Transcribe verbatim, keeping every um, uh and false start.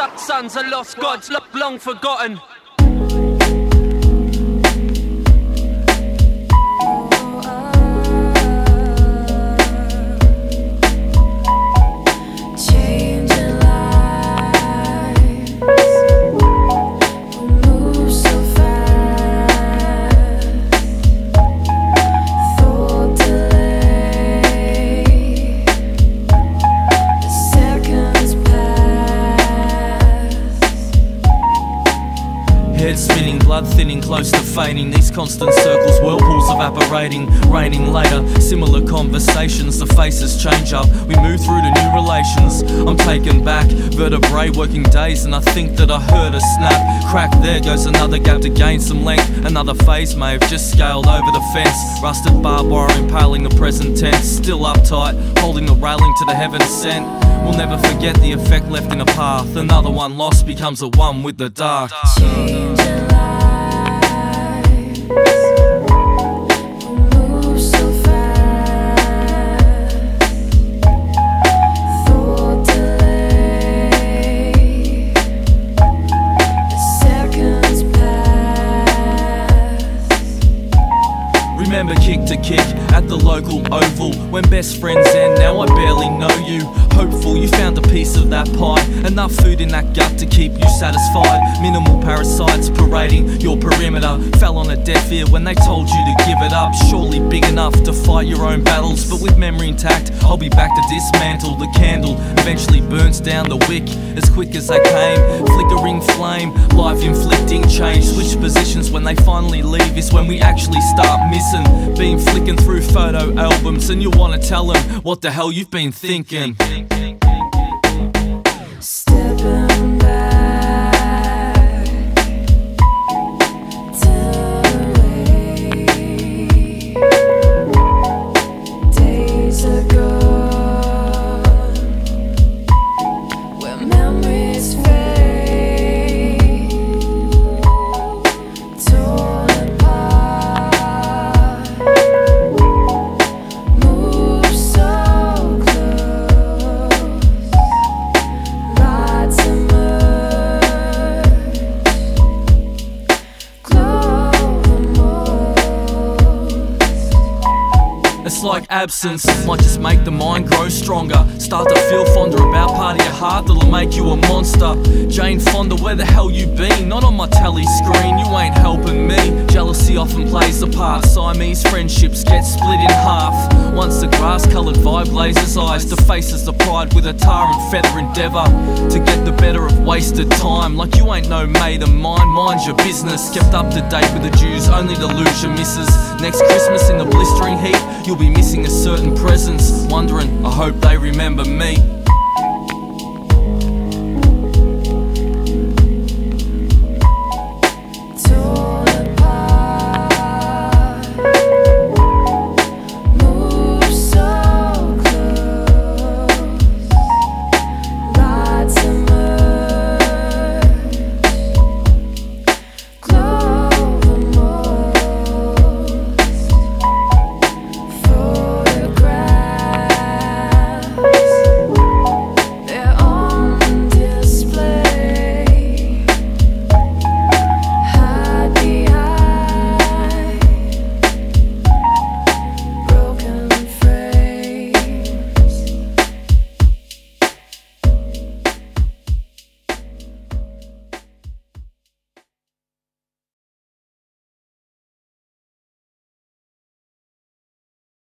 Such sons are lost gods, long forgotten. Head spinning, blood thinning, close to fainting. These constant circles, whirlpools evaporating. Raining later, similar conversations. The faces change up, we move through to new relations. I'm taken back, vertebrae working days, and I think that I heard a snap. Crack, there goes another gap to gain some length. Another phase may have just scaled over the fence. Rusted barbed wire impaling the present tense. Still uptight, holding the railing to the heaven sent. We'll never forget the effect left in a path. Another one lost becomes a one with the dark. Remember kick to kick at the local oval, when best friends end, now I barely know you. Hopeful you found a piece of that pie, enough food in that gut to keep you satisfied. Minimal parasites parading your perimeter, fell on a deaf ear when they told you to give it up. Surely big enough to fight your own battles, but with memory intact, I'll be back to dismantle. The candle eventually burns down the wick, as quick as I came. Flickering flame, life inflicting change. Switch positions when they finally leave is when we actually start missing. Been flicking through photo albums, and you wanna tell them what the hell you've been thinking. Stepping back away. Days are gone, where memories fade. It's like absence might just make the mind grow stronger. Start to feel fonder about part of your heart that'll make you a monster. Jane Fonda, where the hell you been? Not on my telly screen, you ain't helping me. Jealousy often plays a part. Siamese friendships get split in half. Once the grass-coloured vibe blazes eyes, the faces the pride with a tar and feather endeavour to get the better of wasted time. Like you ain't no mate of mine, mind your business. Kept up to date with the Jews, only to lose your missus. Next Christmas in the blistering heat, you'll be missing a certain presence, wondering, I hope they remember me.